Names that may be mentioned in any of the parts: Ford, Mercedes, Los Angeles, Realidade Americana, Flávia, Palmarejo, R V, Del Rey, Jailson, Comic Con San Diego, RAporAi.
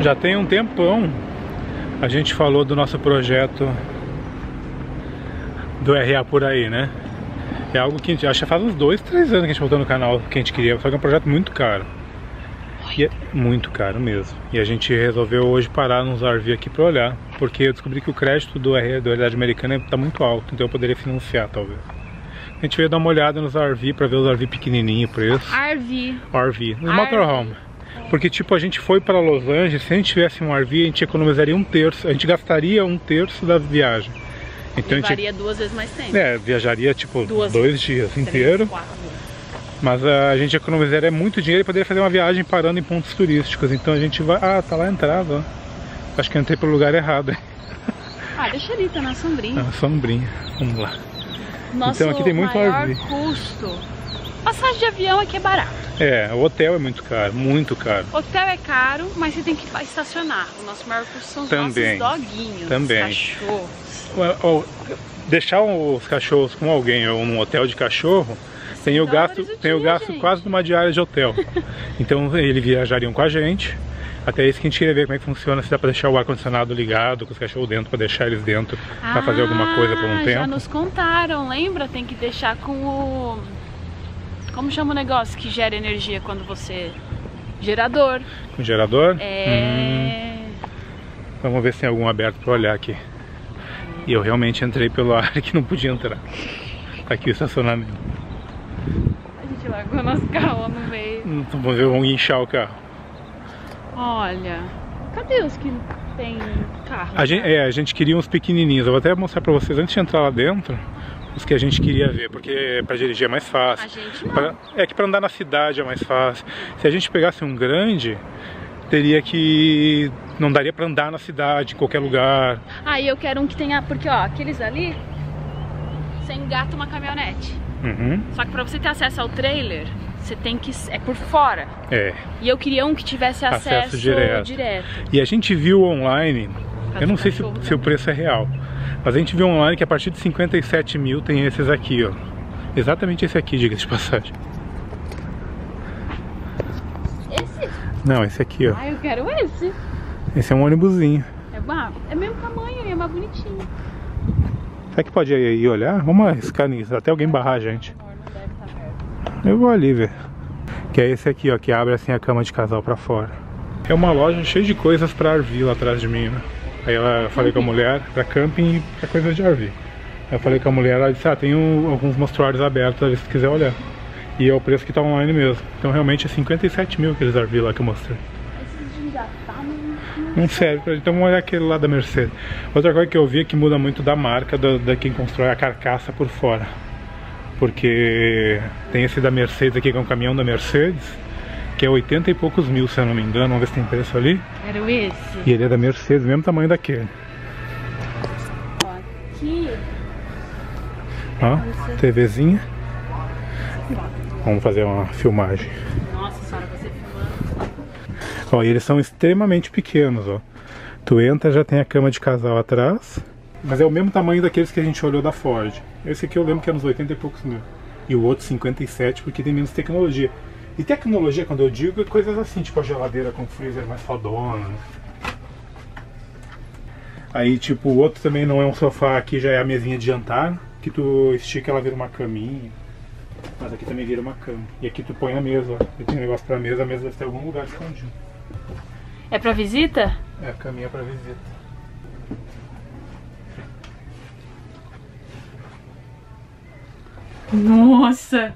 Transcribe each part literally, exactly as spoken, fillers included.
Já tem um tempão a gente falou do nosso projeto do RAporAi, né? É algo que a gente acha faz uns dois, três anos que a gente voltou no canal que a gente queria, só que é um projeto muito caro. E é muito caro mesmo. E a gente resolveu hoje parar nos R V aqui para olhar, porque eu descobri que o crédito do R, da Realidade Americana está muito alto, então eu poderia financiar talvez. A gente veio dar uma olhada nos R V para ver os R V pequenininho, preço. R V. R V, nos motorhome. Porque tipo, a gente foi para Los Angeles, se a gente tivesse um R V, a gente economizaria um terço, a gente gastaria um terço da viagem. Então, levaria a gente, duas vezes mais tempo. É, viajaria tipo duas, dois dias inteiros. Mas a gente economizaria muito dinheiro e poderia fazer uma viagem parando em pontos turísticos. Então a gente vai... Ah, tá lá a entrada, ó. Acho que eu entrei pelo lugar errado. Ah, deixa ali, tá na sombrinha. Na sombrinha, vamos lá. Nosso então aqui tem muito maior custo. Passagem de avião aqui é barato. É, o hotel é muito caro, muito caro. Hotel é caro, mas você tem que estacionar. O nosso maior custo são os também, nossos doguinhos, também. Os cachorros. Ou, ou, deixar os cachorros com alguém ou num hotel de cachorro... Tem o gasto, tem o gasto quase de uma diária de hotel. Então eles viajariam com a gente. Até isso que a gente queria ver como é que funciona, se dá pra deixar o ar-condicionado ligado, com os cachorros dentro, pra deixar eles dentro, ah, pra fazer alguma coisa por um já tempo. Já nos contaram, lembra? Tem que deixar com o... Como chama o negócio que gera energia quando você... Gerador. Com gerador? É... Hum. Vamos ver se tem algum aberto pra olhar aqui. E eu realmente entrei pelo ar que não podia entrar. Tá aqui o estacionamento. Largou nosso carro no meio. Vamos ver, vamos guinchar o carro. Olha, cadê os que tem carro? A gente, é, a gente queria uns pequenininhos. Eu vou até mostrar pra vocês, antes de entrar lá dentro, os que a gente queria ver, porque pra dirigir é mais fácil. A gente não. Pra, é que pra andar na cidade é mais fácil. Se a gente pegasse um grande, teria que... Não daria pra andar na cidade, em qualquer lugar. Ah, e eu quero um que tenha... Porque, ó, aqueles ali, você engata uma caminhonete. Uhum. Só que pra você ter acesso ao trailer, você tem que... é por fora. É. E eu queria um que tivesse acesso, acesso direto. direto. E a gente viu online, eu não sei se, se o preço é real, mas a gente viu online que a partir de cinquenta e sete mil tem esses aqui, ó. Exatamente esse aqui, diga-se de passagem. Esse? Não, esse aqui, ó. Ah, eu quero esse. Esse é um ônibusinho. É bom, é mesmo tamanho e é mais bonitinho. Será que pode ir, ir olhar? Vamos arriscar nisso, até alguém barrar a gente. Eu vou ali ver. Que é esse aqui, ó, que abre assim a cama de casal pra fora. É uma loja cheia de coisas pra R V lá atrás de mim, né? Aí eu falei com a mulher, pra camping e pra coisas de R V. Aí eu falei com a mulher, ela disse, ah, tem um, alguns mostruários abertos, se quiser olhar. E é o preço que tá online mesmo. Então realmente é cinquenta e sete mil aqueles R V lá que eu mostrei. Não serve pra gente, então vamos olhar aquele lá da Mercedes. Outra coisa que eu vi é que muda muito da marca da, da quem constrói a carcaça por fora. Porque tem esse da Mercedes aqui, que é um caminhão da Mercedes, que é oitenta e poucos mil, se eu não me engano. Vamos ver se tem preço ali. Era esse. E ele é da Mercedes, mesmo tamanho daquele. Ó, aqui. Ó, TVzinha. Vamos fazer uma filmagem. Nossa senhora, você filmando. Ó, e eles são extremamente pequenos, ó. Tu entra, já tem a cama de casal atrás. Mas é o mesmo tamanho daqueles que a gente olhou da Ford. Esse aqui eu lembro que é nos oitenta e poucos mil. E o outro cinquenta e sete, porque tem menos tecnologia. E tecnologia, quando eu digo, é coisas assim, tipo a geladeira com freezer mais fodona. Aí, tipo, o outro também não é um sofá, aqui já é a mesinha de jantar. Que tu estica, ela vira uma caminha. Mas aqui também vira uma cama. E aqui tu põe a mesa, ó. E tem um negócio pra mesa, a mesa deve ter algum lugar escondido. É pra visita? É, a caminha é pra visita. Nossa!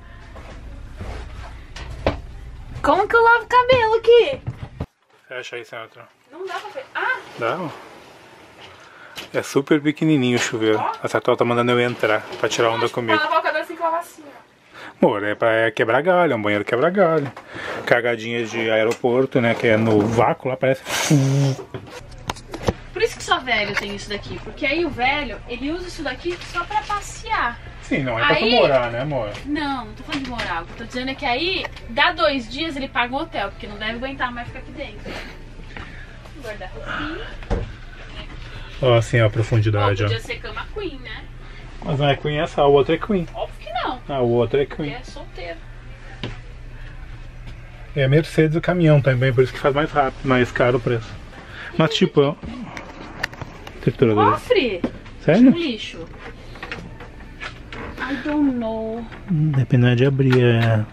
Como que eu lavo o cabelo aqui? Fecha aí, senhora. Não dá pra fechar. Ah! Dá? É super pequenininho o chuveiro. Oh. A Sato tá mandando eu entrar pra tirar onda comigo. Pra lavar o cabelo tem que lavar assim, ó. Amor, é pra quebrar galho, é um banheiro quebrar galho. Cagadinha de aeroporto, né? Que é no vácuo lá, parece. Por isso que só velho tem isso daqui. Porque aí o velho, ele usa isso daqui só pra passear. Sim, não é aí... pra tu morar, né, amor? Não, não tô falando de morar. O que eu tô dizendo é que aí, dá dois dias, ele paga o hotel. Porque não deve aguentar mais ficar aqui dentro. Guardar roupinha. Ó, assim, ó, a profundidade, ó. Podia ó. ser cama queen, né? Mas não é queen essa, a outra é queen. Óbvio que não. A outra é queen. É solteiro. É a Mercedes o caminhão também, por isso que faz mais rápido, mais caro o preço. Mas tipo... Trituradora. Cofre! Sério? Um lixo. I don't know. Dependendo de abrir, é...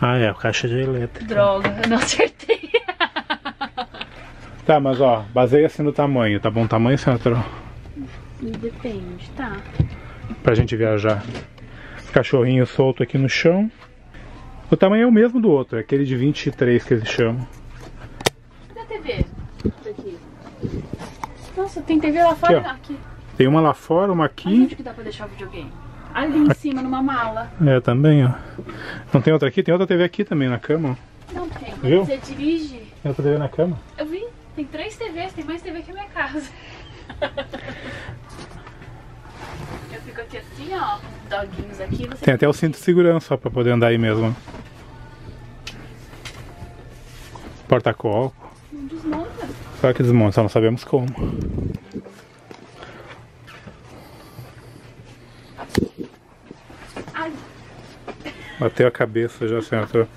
Ah, é, a caixa de elétrica. Droga, eu não acertei. Tá, mas ó, baseia-se no tamanho, tá bom? Tamanho central. Depende, tá. Pra gente viajar. Cachorrinho solto aqui no chão. O tamanho é o mesmo do outro, é aquele de vinte e três que eles chamam. Cadê a T V? Aqui. Nossa, tem T V lá fora e aqui. Tem uma lá fora, uma aqui. Mas onde que dá pra deixar o videogame? Ali em cima, numa mala. É, também, ó. Não tem outra aqui? Tem outra T V aqui também, na cama. Não tem. Viu? Você dirige? Tem outra T V na cama? Eu vi. Tem três T Vs, tem mais T V que a minha casa. Eu fico aqui assim, ó, com os doguinhos aqui. Você tem até o cinto de segurança, ó, pra poder andar aí mesmo. Porta-coco. Não desmonta. Claro que desmonta, só não sabemos como. Bateu a cabeça, já sentou.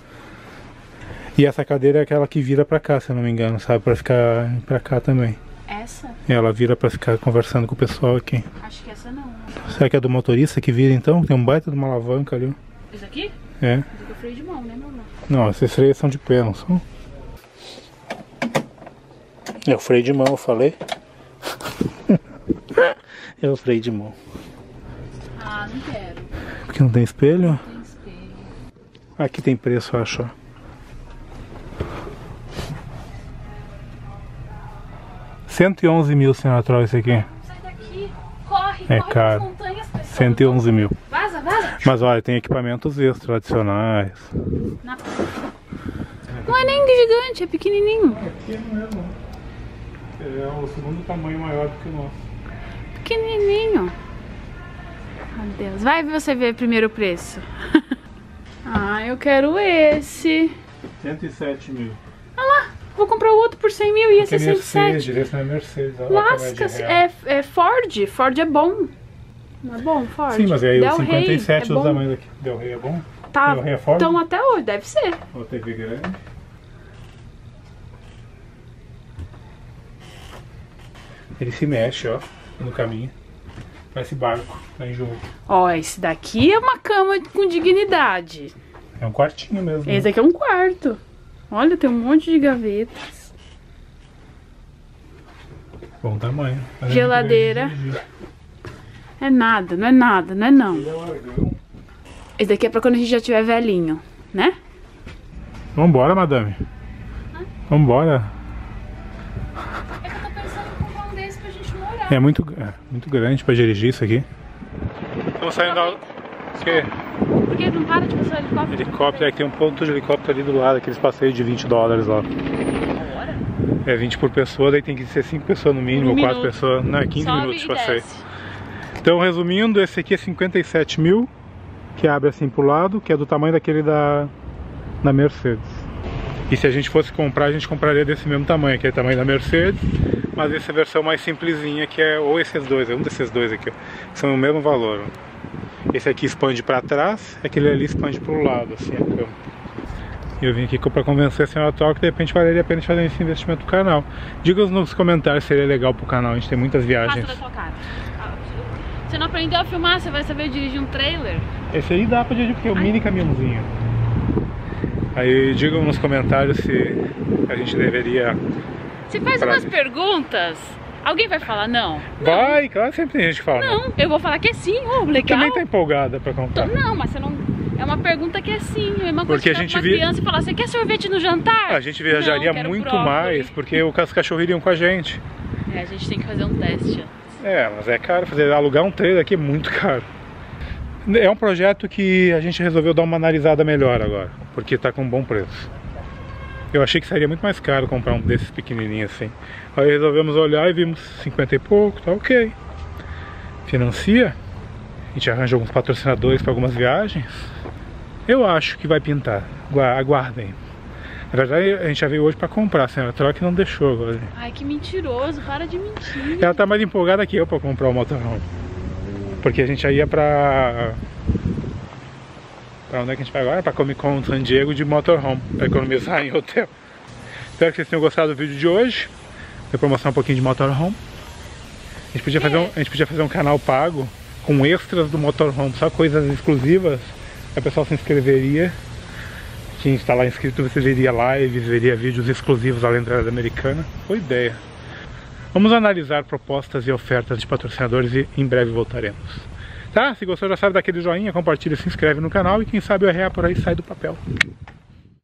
E essa cadeira é aquela que vira pra cá, se eu não me engano, sabe? Pra ficar pra cá também. Essa? Ela vira pra ficar conversando com o pessoal aqui. Acho que essa não. Será que é do motorista que vira então? Tem um baita de uma alavanca ali. Isso aqui? É. Isso aqui é freio de mão, né, meu irmão? Não, esses freios são de pé, não são? É o freio de mão, eu falei. É o freio de mão. Ah, não quero. Porque não tem espelho? Aqui tem preço, eu acho. cento e onze mil, senhora Troll, esse aqui. Sai daqui, corre, é corre caro. Montanhas, pessoal. cento e onze mil. Vaza, vaza. Mas olha, tem equipamentos extras, adicionais. Não, não é nem gigante, é pequenininho. Aqui não é, não. É o segundo tamanho maior do que o nosso. Pequenininho. Meu Deus. Vai você ver primeiro o preço. Ah, eu quero esse. cento e sete mil. Olha lá, vou comprar o outro por cem mil e esse é cento e sete. Mercedes, é Mercedes. Lascas, é, é Ford. Ford é bom. Não é bom, Ford? Sim, mas aí Del o cinquenta e sete é do tamanho daqui. Del Rey é bom? Tá, Del Rey é Ford? Então até hoje, deve ser. Ó, T V grande. Ele se mexe, ó, no caminho. Parece barco, tá em jogo. Ó, esse daqui é uma cama com dignidade. É um quartinho mesmo. Esse aqui é um quarto. Olha, tem um monte de gavetas. Bom tamanho. Geladeira. É nada, não é nada, não é não. Esse daqui é pra quando a gente já tiver velhinho, né? Vambora, madame. Hã? Vambora. É muito, é muito grande pra dirigir isso aqui. Estamos saindo da... O quê? Porque não para de passar helicóptero? Helicóptero, é que tem um ponto de helicóptero ali do lado, aqueles passeios de vinte dólares lá. Agora? É vinte por pessoa, daí tem que ser cinco pessoas no mínimo, um ou quatro pessoas. Não, é quinze minutos de passeio. Então, resumindo, esse aqui é cinquenta e sete mil, que abre assim pro lado, que é do tamanho daquele da, da Mercedes. E se a gente fosse comprar, a gente compraria desse mesmo tamanho, que é o tamanho da Mercedes. Mas essa é a versão mais simplesinha, que é ou esses dois, é um desses dois aqui, ó, que são o mesmo valor. Esse aqui expande para trás, aquele ali expande para o lado, assim, a cama. Eu vim aqui para convencer a senhora Troll que de repente valeria a pena fazer esse investimento pro canal. Diga nos comentários se seria legal pro canal, a gente tem muitas viagens. Você não aprendeu a filmar, você vai saber dirigir um trailer? Esse aí dá para dirigir, porque é um mini caminhãozinho. Aí digam nos comentários se a gente deveria... Você faz umas perguntas, alguém vai falar não? Vai, não. Claro, sempre tem gente que fala não. Não, eu vou falar que é sim, oh, legal. Também tá empolgada pra comprar. Não, mas você não... É uma pergunta que é sim, é uma coisa porque que a gente uma vi... criança e falar, você quer sorvete no jantar? A gente viajaria não, muito próprio. mais, porque os cachorros iriam com a gente. É, a gente tem que fazer um teste antes. É, mas é caro, fazer, alugar um trailer aqui é muito caro. É um projeto que a gente resolveu dar uma analisada melhor agora, porque tá com um bom preço. Eu achei que seria muito mais caro comprar um desses pequenininhos assim. Aí resolvemos olhar e vimos cinquenta e pouco, tá ok. Financia. A gente arranja alguns patrocinadores para algumas viagens. Eu acho que vai pintar. Aguardem. Na verdade, a gente já veio hoje para comprar, a senhora Troll que não deixou agora. Ai, que mentiroso, para de mentir. Ela tá mais empolgada que eu para comprar o motorhome. Porque a gente já ia pra... Pra onde é que a gente vai agora? Pra Comic Con San Diego de motorhome, pra economizar em hotel. Espero que vocês tenham gostado do vídeo de hoje. Depois mostrar um pouquinho de motorhome. A gente podia fazer um, a gente podia fazer um canal pago com extras do motorhome, só coisas exclusivas. A pessoa se inscreveria. Quem está lá inscrito, você veria lives, veria vídeos exclusivos além da Realidade Americana. Boa ideia. Vamos analisar propostas e ofertas de patrocinadores e em breve voltaremos. Tá? Se gostou, já sabe, dá aquele joinha, compartilha, se inscreve no canal e quem sabe o R A por aí sai do papel.